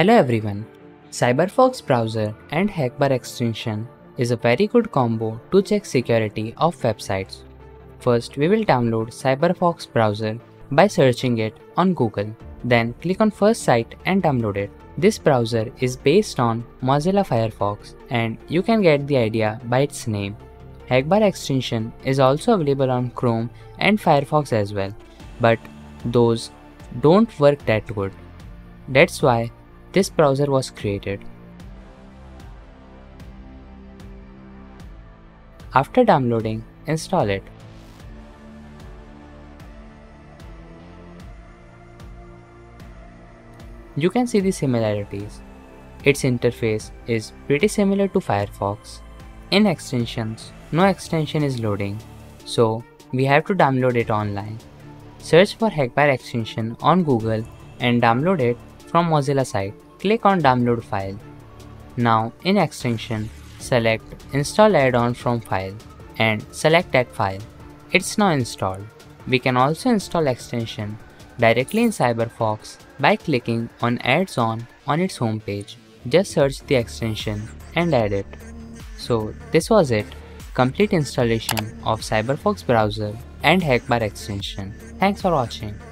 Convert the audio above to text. Hello everyone, Cyberfox browser and Hackbar extension is a very good combo to check security of websites. First we will download Cyberfox browser by searching it on Google. Then click on first site and download it. This browser is based on Mozilla Firefox and you can get the idea by its name. Hackbar extension is also available on Chrome and Firefox as well, but those don't work that good. That's why this browser was created. After downloading, install it. You can see the similarities. Its interface is pretty similar to Firefox. In extensions, no extension is loading, so we have to download it online. Search for Hackbar extension on Google and download it from Mozilla site. Click on download file. Now in extension, select install add-on from file and select that file. It's now installed. We can also install extension directly in Cyberfox by clicking on add-on on its homepage. Just search the extension and add it. So this was it. Complete installation of Cyberfox browser and Hackbar extension. Thanks for watching.